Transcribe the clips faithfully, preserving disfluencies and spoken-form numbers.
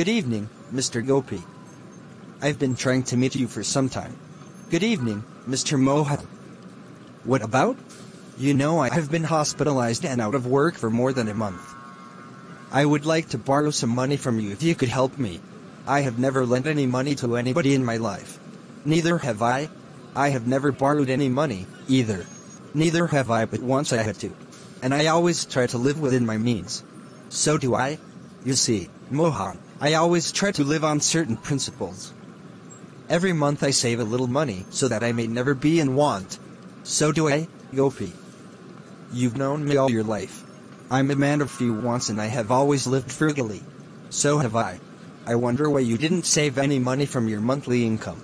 Good evening, Mister Gopi. I've been trying to meet you for some time. Good evening, Mister Mohan. What about? You know I have been hospitalized and out of work for more than a month. I would like to borrow some money from you if you could help me. I have never lent any money to anybody in my life. Neither have I. I have never borrowed any money, either. Neither have I, but once I had to. And I always try to live within my means. So do I. You see, Mohan, I always try to live on certain principles. Every month I save a little money so that I may never be in want. So do I, Gopi. You've known me all your life. I'm a man of few wants and I have always lived frugally. So have I. I wonder why you didn't save any money from your monthly income.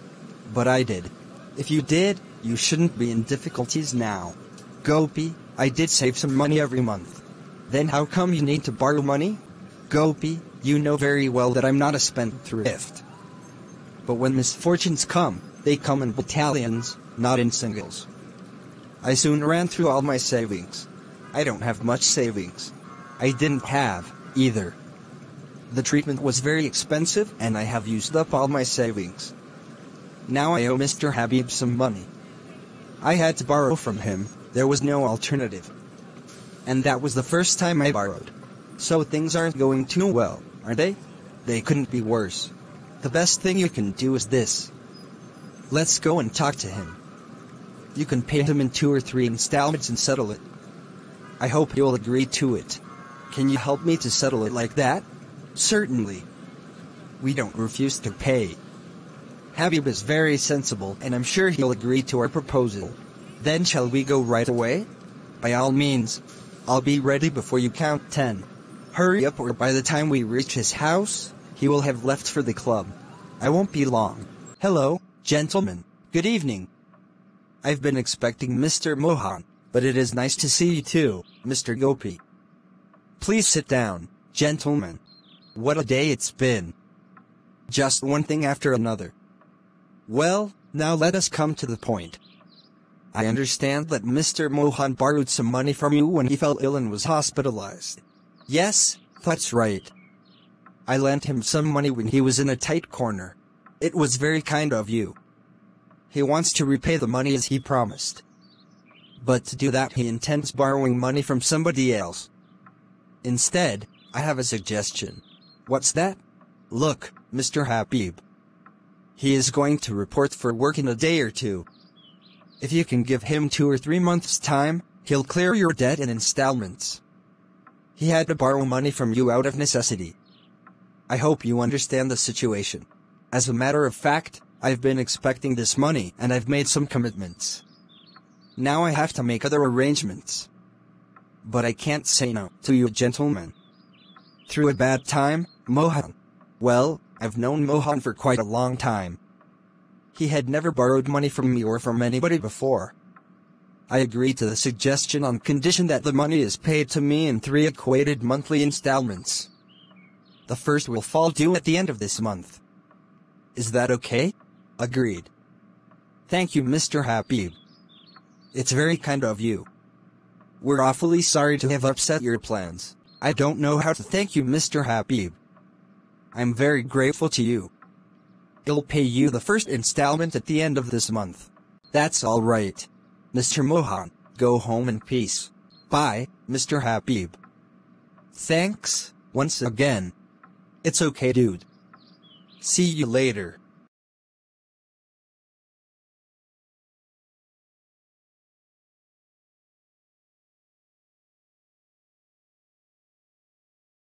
But I did. If you did, you shouldn't be in difficulties now. Gopi, I did save some money every month. Then how come you need to borrow money? Gopi, you know very well that I'm not a spendthrift. But when misfortunes come, they come in battalions, not in singles. I soon ran through all my savings. I don't have much savings. I didn't have, either. The treatment was very expensive and I have used up all my savings. Now I owe Mister Habib some money. I had to borrow from him, there was no alternative. And that was the first time I borrowed. So things aren't going too well, are they? They couldn't be worse. The best thing you can do is this. Let's go and talk to him. You can pay him in two or three installments and settle it. I hope you'll agree to it. Can you help me to settle it like that? Certainly. We don't refuse to pay. Habib is very sensible and I'm sure he'll agree to our proposal. Then shall we go right away? By all means. I'll be ready before you count ten. Hurry up or by the time we reach his house, he will have left for the club. I won't be long. Hello, gentlemen. Good evening. I've been expecting Mister Mohan, but it is nice to see you too, Mister Gopi. Please sit down, gentlemen. What a day it's been. Just one thing after another. Well, now let us come to the point. I understand that Mister Mohan borrowed some money from you when he fell ill and was hospitalized. Yes, that's right. I lent him some money when he was in a tight corner. It was very kind of you. He wants to repay the money as he promised. But to do that he intends borrowing money from somebody else. Instead, I have a suggestion. What's that? Look, Mister Habib. He is going to report for work in a day or two. If you can give him two or three months' time, he'll clear your debt in installments. He had to borrow money from you out of necessity. I hope you understand the situation. As a matter of fact, I've been expecting this money and I've made some commitments. Now I have to make other arrangements. But I can't say no to you gentlemen. Through a bad time, Mohan. Well, I've known Mohan for quite a long time. He had never borrowed money from me or from anybody before. I agreed to the suggestion on condition that the money is paid to me in three equated monthly installments. The first will fall due at the end of this month. Is that okay? Agreed. Thank you, Mister Habib. It's very kind of you. We're awfully sorry to have upset your plans. I don't know how to thank you, Mister Habib. I'm very grateful to you. He'll pay you the first installment at the end of this month. That's all right. Mister Mohan, go home in peace. Bye, Mister Habib. Thanks, once again. It's okay, dude. See you later.